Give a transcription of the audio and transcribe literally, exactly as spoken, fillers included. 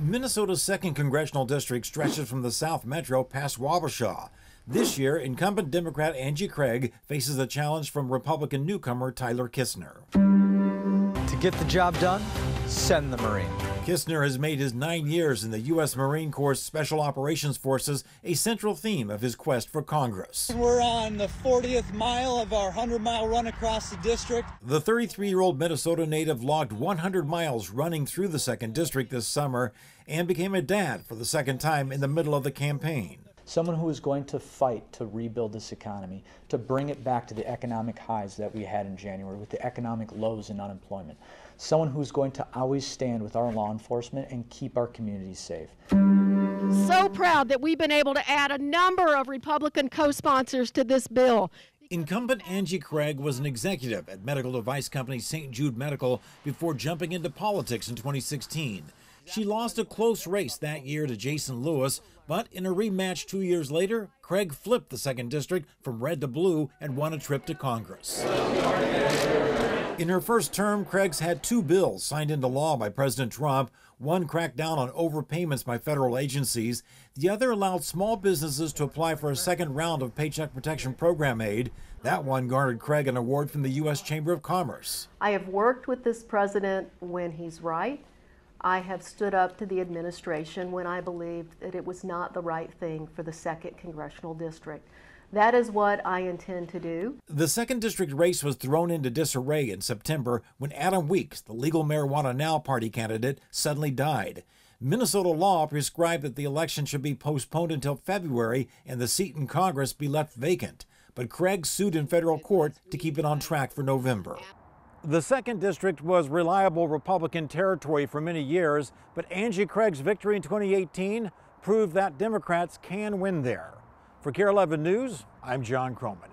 Minnesota's second congressional district stretches from the South Metro past Wabasha. This year, incumbent Democrat Angie Craig faces a challenge from Republican newcomer Tyler Kistner. To get the job done, send the Marine. Kistner has made his nine years in the U S Marine Corps Special Operations Forces a central theme of his quest for Congress. We're on the fortieth mile of our hundred mile run across the district. The thirty-three-year-old Minnesota native logged one hundred miles running through the second District this summer and became a dad for the second time in the middle of the campaign. Someone who is going to fight to rebuild this economy, to bring it back to the economic highs that we had in January with the economic lows in unemployment. Someone who's going to always stand with our law enforcement and keep our communities safe. So proud that we've been able to add a number of Republican co-sponsors to this bill. Incumbent Angie Craig was an executive at medical device company Saint Jude Medical before jumping into politics in twenty sixteen. She lost a close race that year to Jason Lewis, but in a rematch two years later, Craig flipped the second district from red to blue and won a trip to Congress. In her first term, Craig's had two bills signed into law by President Trump. One cracked down on overpayments by federal agencies. The other allowed small businesses to apply for a second round of Paycheck Protection Program aid. That one garnered Craig an award from the U S Chamber of Commerce. I have worked with this president when he's right. I have stood up to the administration when I believed that it was not the right thing for the second congressional district. That is what I intend to do. The second district race was thrown into disarray in September when Adam Weeks, the Legal Marijuana Now Party candidate, suddenly died. Minnesota law prescribed that the election should be postponed until February and the seat in Congress be left vacant. But Craig sued in federal court to keep it on track for November. The second district was reliable Republican territory for many years, but Angie Craig's victory in twenty eighteen proved that Democrats can win there. For KARE eleven News, I'm John Croman.